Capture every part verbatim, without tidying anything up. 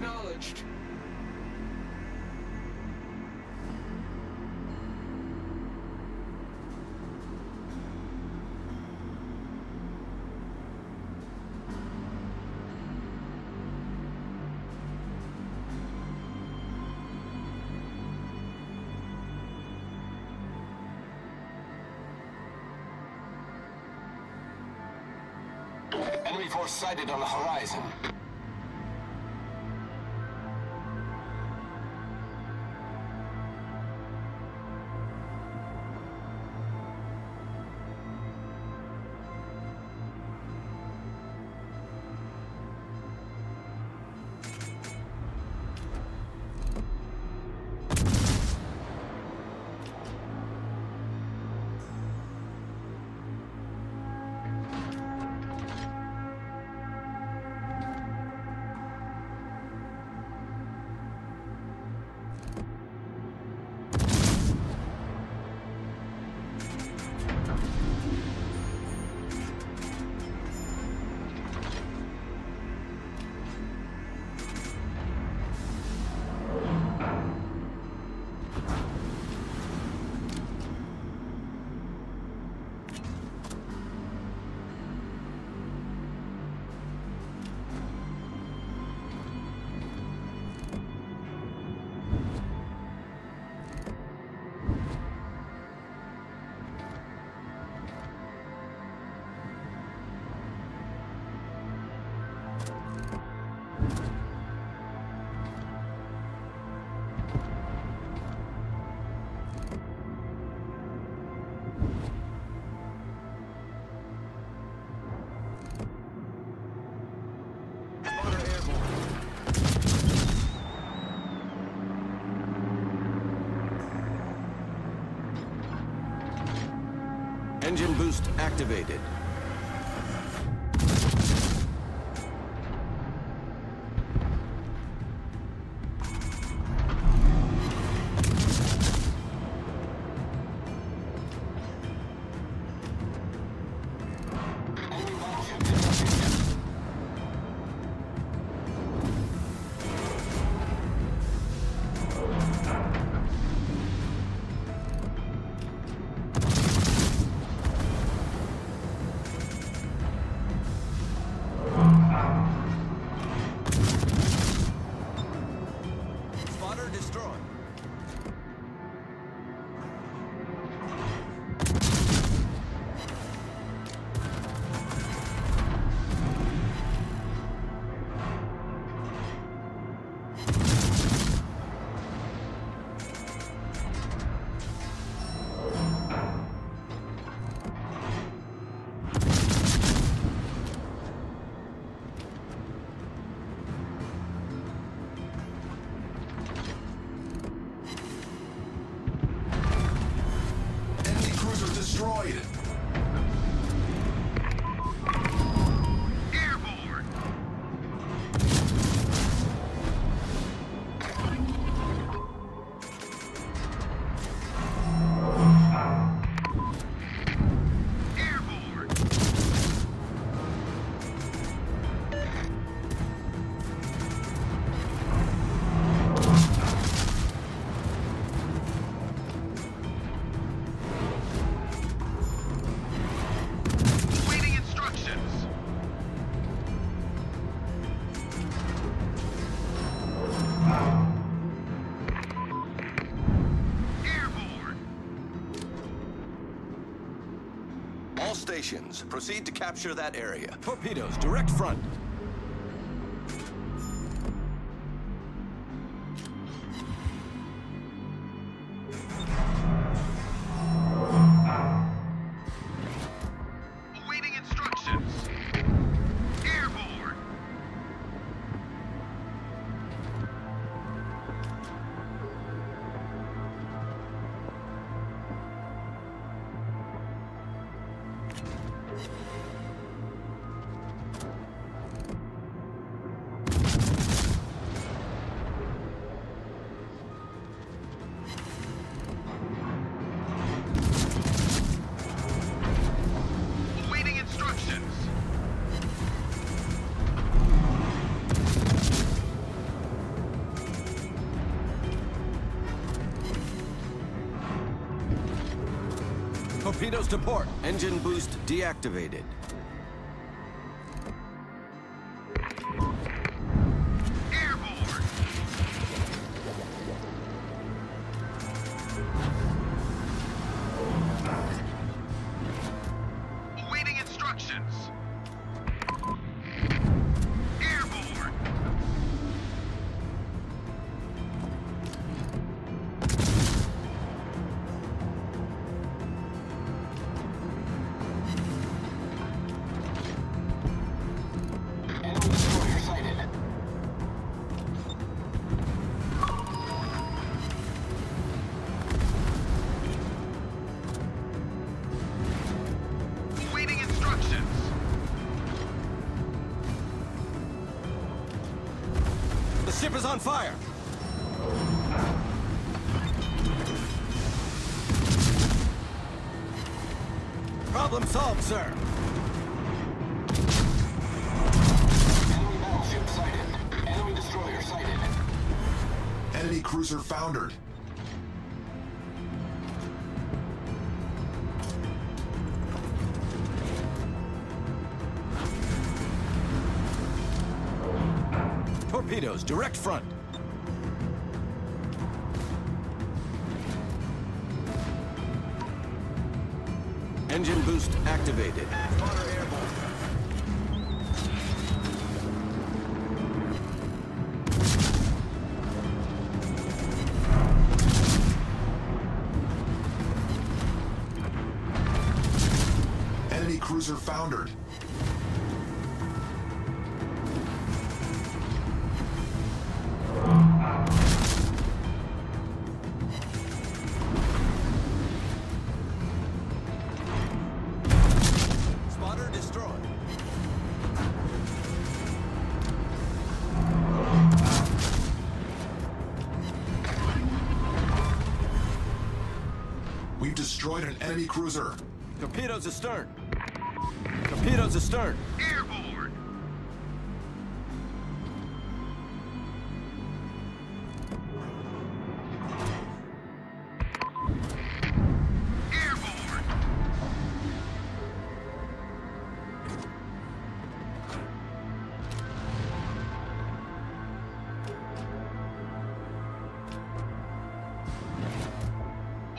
acknowledged. Enemy force sighted on the horizon. Engine boost activated. Destroyed. Airborne. Airborne. All stations, proceed to capture that area. Torpedoes, direct front. Awaiting instructions. Airborne. Torpedoes to port. Engine boost deactivated. The ship is on fire! Problem solved, sir! Enemy battleship sighted. Enemy destroyer sighted. Enemy cruiser foundered. Torpedoes, direct front. Engine boost activated. Water airborne. Enemy cruiser foundered. We've destroyed an enemy cruiser. Torpedoes astern. Torpedoes astern. Airborne. Airborne.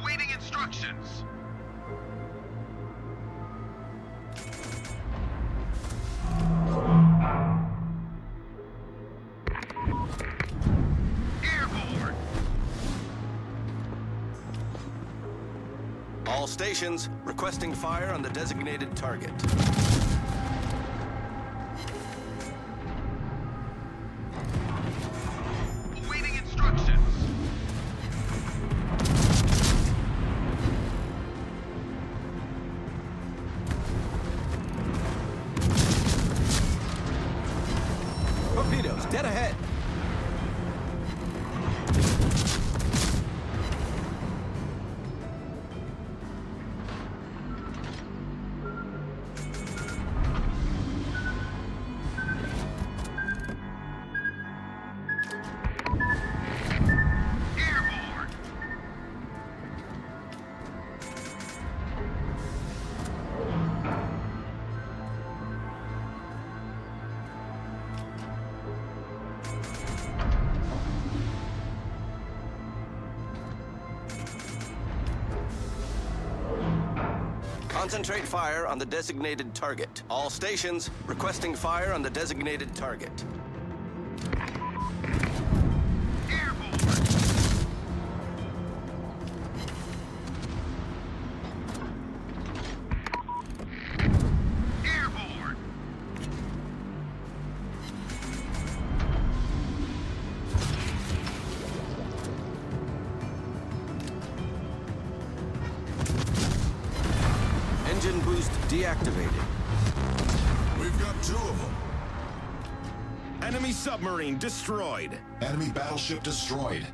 Awaiting instructions. All stations requesting fire on the designated target. Awaiting instructions. Torpedoes, dead ahead. Concentrate fire on the designated target. All stations requesting fire on the designated target. Airborne. Engine boost deactivated. We've got two of them. Enemy submarine destroyed. Enemy battleship destroyed.